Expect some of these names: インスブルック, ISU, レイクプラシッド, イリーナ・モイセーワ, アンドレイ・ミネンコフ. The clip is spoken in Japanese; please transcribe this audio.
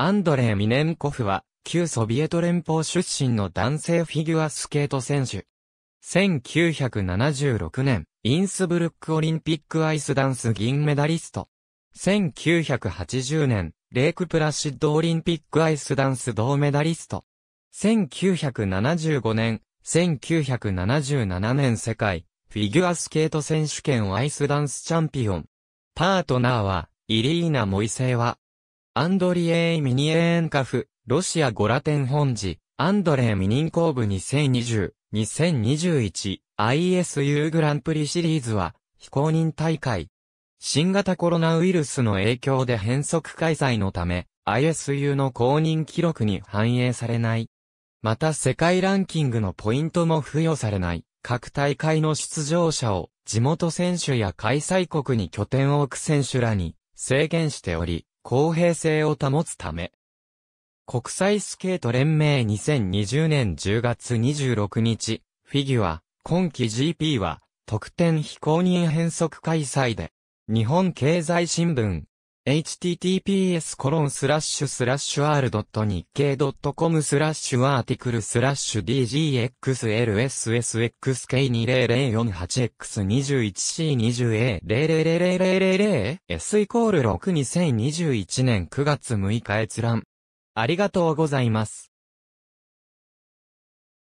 アンドレイ・ミネンコフは、旧ソビエト連邦出身の男性フィギュアスケート選手。1976年、インスブルックオリンピックアイスダンス銀メダリスト。1980年、レイクプラシッドオリンピックアイスダンス銅メダリスト。1975年、1977年世界、フィギュアスケート選手権アイスダンスチャンピオン。パートナーは、イリーナ・モイセーワ。アンドリエイ・ミニエーンカフ、ロシアゴラ天本寺、アンドレイ・ミニンコーブ2020、2021、ISU グランプリシリーズは、非公認大会。新型コロナウイルスの影響で変則開催のため、ISU の公認記録に反映されない。また世界ランキングのポイントも付与されない、各大会の出場者を、地元選手や開催国に拠点を置く選手らに、制限しており、公平性を保つため。国際スケート連盟2020年10月26日、フィギュア、今季 GP は、特典非公認変則開催で、日本経済新聞、https://r.日経.com/article/dgxlssxk2008x21c20a0000000s=6 2021年9月6日閲覧。ありがとうございます。